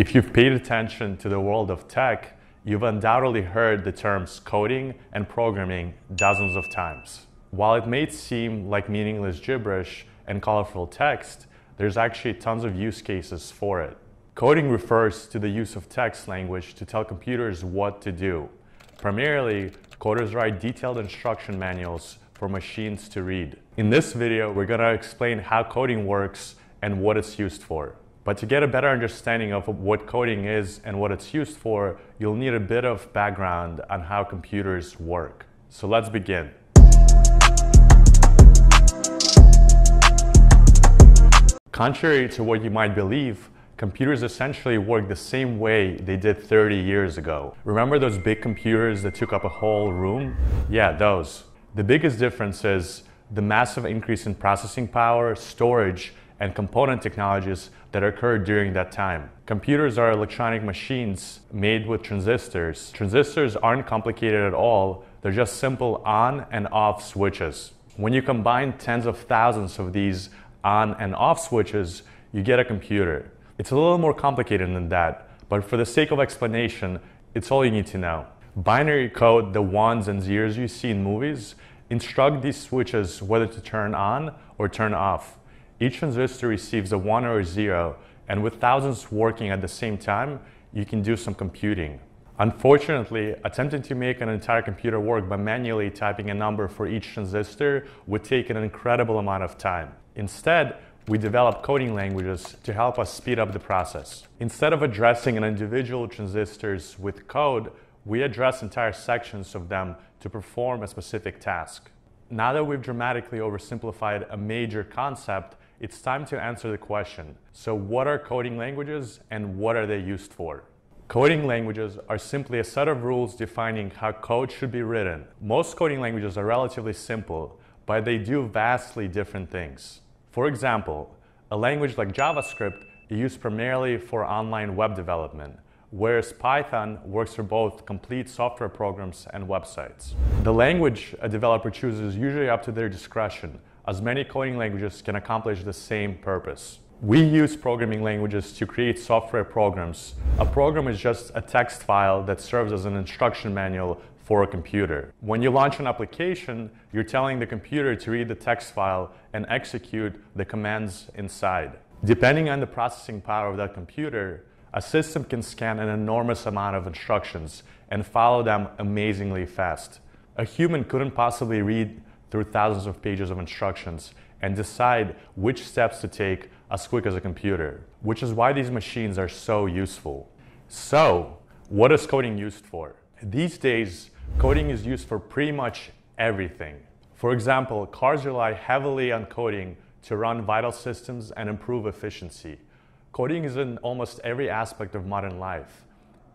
If you've paid attention to the world of tech, you've undoubtedly heard the terms coding and programming dozens of times. While it may seem like meaningless gibberish and colorful text, there's actually tons of use cases for it. Coding refers to the use of text language to tell computers what to do. Primarily, coders write detailed instruction manuals for machines to read. In this video, we're going to explain how coding works and what it's used for. But to get a better understanding of what coding is and what it's used for, you'll need a bit of background on how computers work. So let's begin. Contrary to what you might believe, computers essentially work the same way they did 30 years ago. Remember those big computers that took up a whole room? Yeah, those. The biggest difference is the massive increase in processing power, storage, and component technologies that occurred during that time. Computers are electronic machines made with transistors. Transistors aren't complicated at all, they're just simple on and off switches. When you combine tens of thousands of these on and off switches, you get a computer. It's a little more complicated than that, but for the sake of explanation, it's all you need to know. Binary code, the ones and zeros you see in movies, instruct these switches whether to turn on or turn off. Each transistor receives a 1 or a 0, and with thousands working at the same time, you can do some computing. Unfortunately, attempting to make an entire computer work by manually typing a number for each transistor would take an incredible amount of time. Instead, we developed coding languages to help us speed up the process. Instead of addressing an individual transistors with code, we address entire sections of them to perform a specific task. Now that we've dramatically oversimplified a major concept, it's time to answer the question. So what are coding languages and what are they used for? Coding languages are simply a set of rules defining how code should be written. Most coding languages are relatively simple, but they do vastly different things. For example, a language like JavaScript is used primarily for online web development, whereas Python works for both complete software programs and websites. The language a developer chooses is usually up to their discretion, as many coding languages can accomplish the same purpose. We use programming languages to create software programs. A program is just a text file that serves as an instruction manual for a computer. When you launch an application, you're telling the computer to read the text file and execute the commands inside. Depending on the processing power of that computer, a system can scan an enormous amount of instructions and follow them amazingly fast. A human couldn't possibly read through thousands of pages of instructions and decide which steps to take as quick as a computer, which is why these machines are so useful. So, what is coding used for? These days, coding is used for pretty much everything. For example, cars rely heavily on coding to run vital systems and improve efficiency. Coding is in almost every aspect of modern life.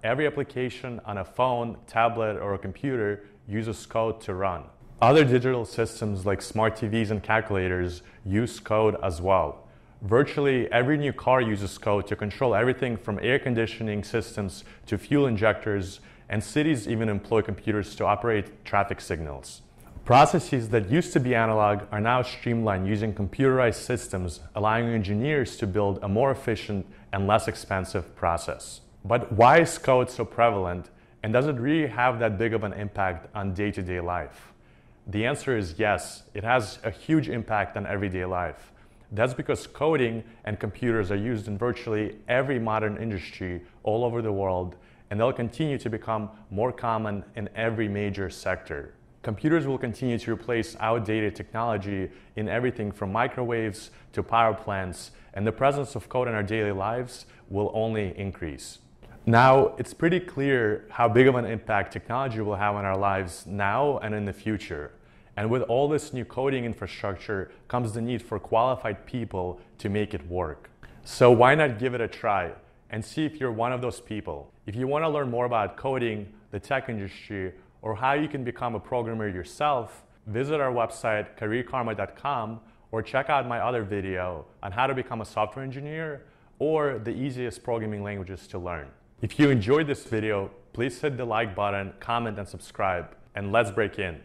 Every application on a phone, tablet, or a computer uses code to run. Other digital systems like smart TVs and calculators use code as well. Virtually every new car uses code to control everything from air conditioning systems to fuel injectors, and cities even employ computers to operate traffic signals. Processes that used to be analog are now streamlined using computerized systems, allowing engineers to build a more efficient and less expensive process. But why is code so prevalent, and does it really have that big of an impact on day-to-day life? The answer is yes, it has a huge impact on everyday life. That's because coding and computers are used in virtually every modern industry all over the world, and they'll continue to become more common in every major sector. Computers will continue to replace outdated technology in everything from microwaves to power plants, and the presence of code in our daily lives will only increase. Now, it's pretty clear how big of an impact technology will have on our lives now and in the future. And with all this new coding infrastructure comes the need for qualified people to make it work. So why not give it a try and see if you're one of those people? If you want to learn more about coding, the tech industry, or how you can become a programmer yourself, visit our website careerkarma.com or check out my other video on how to become a software engineer or the easiest programming languages to learn. If you enjoyed this video, please hit the like button, comment, and subscribe, and let's break in.